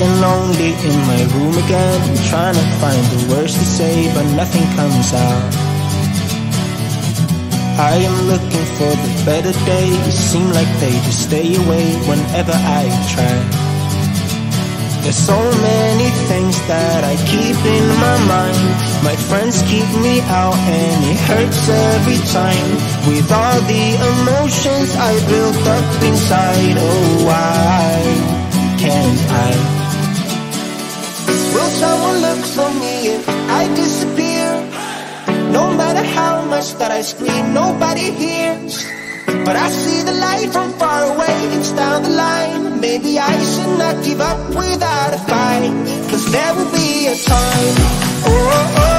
and lonely in my room again, trying to find the words to say, but nothing comes out. I am looking for the better days, seem like they just stay away whenever I try. There's so many things that I keep in my mind. My friends keep me out and it hurts every time. With all the emotions I built up inside, oh why can I? Will someone look for me if I disappear? No matter how much that I scream, nobody hears. But I see the light from far away, it's down the line. Maybe I should not give up without a fight, 'cause there will be a time. Oh, oh, oh, oh, oh.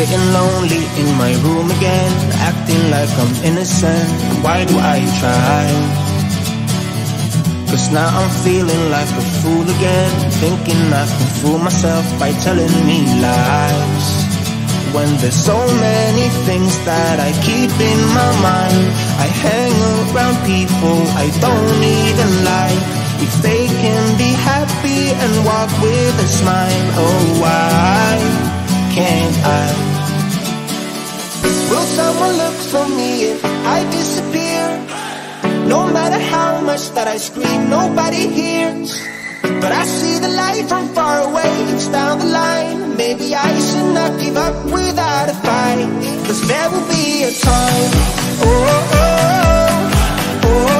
Sitting lonely in my room again, acting like I'm innocent, why do I try? 'Cause now I'm feeling like a fool again, thinking I can fool myself by telling me lies. When there's so many things that I keep in my mind, I hang around people I don't even like. If they can be happy and walk with a smile, oh why can't I? Will someone look for me if I disappear? No matter how much that I scream, nobody hears. But I see the light from far away, it's down the line. Maybe I should not give up without a fight, 'cause there will be a time. Oh, oh, oh, oh, oh.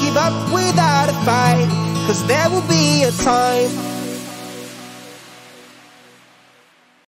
Give up without a fight, 'cause there will be a time.